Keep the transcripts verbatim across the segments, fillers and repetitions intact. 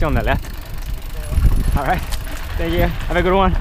See you on the left. All right. Thank you. Have a good one.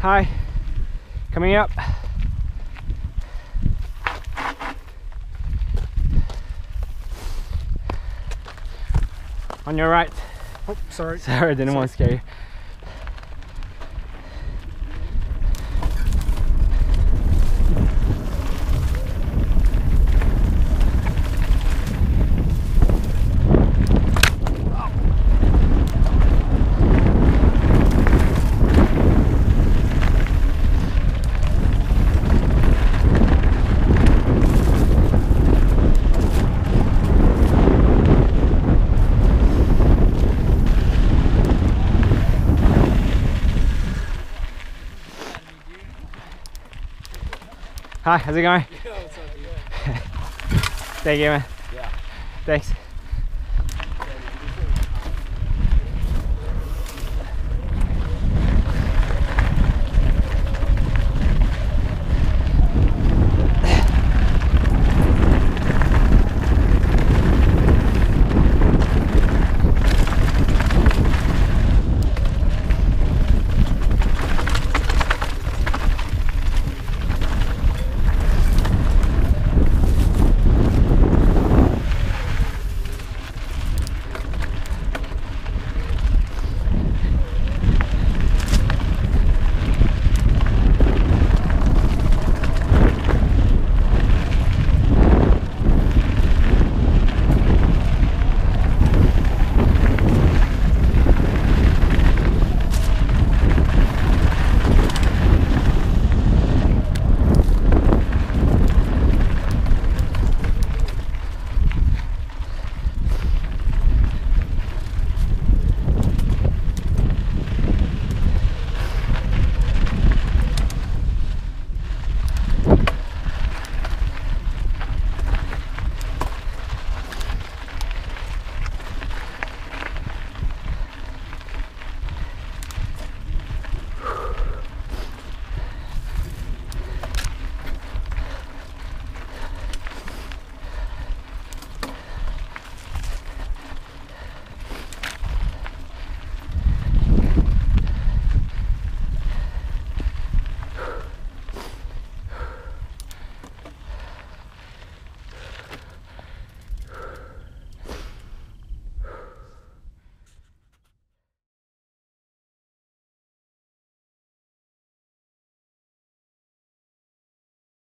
Hi, coming up. On your right. Oh, sorry. Sorry, I didn't sorry. want to scare you. Hi, how's it going? Thank you, man. Yeah. Thanks.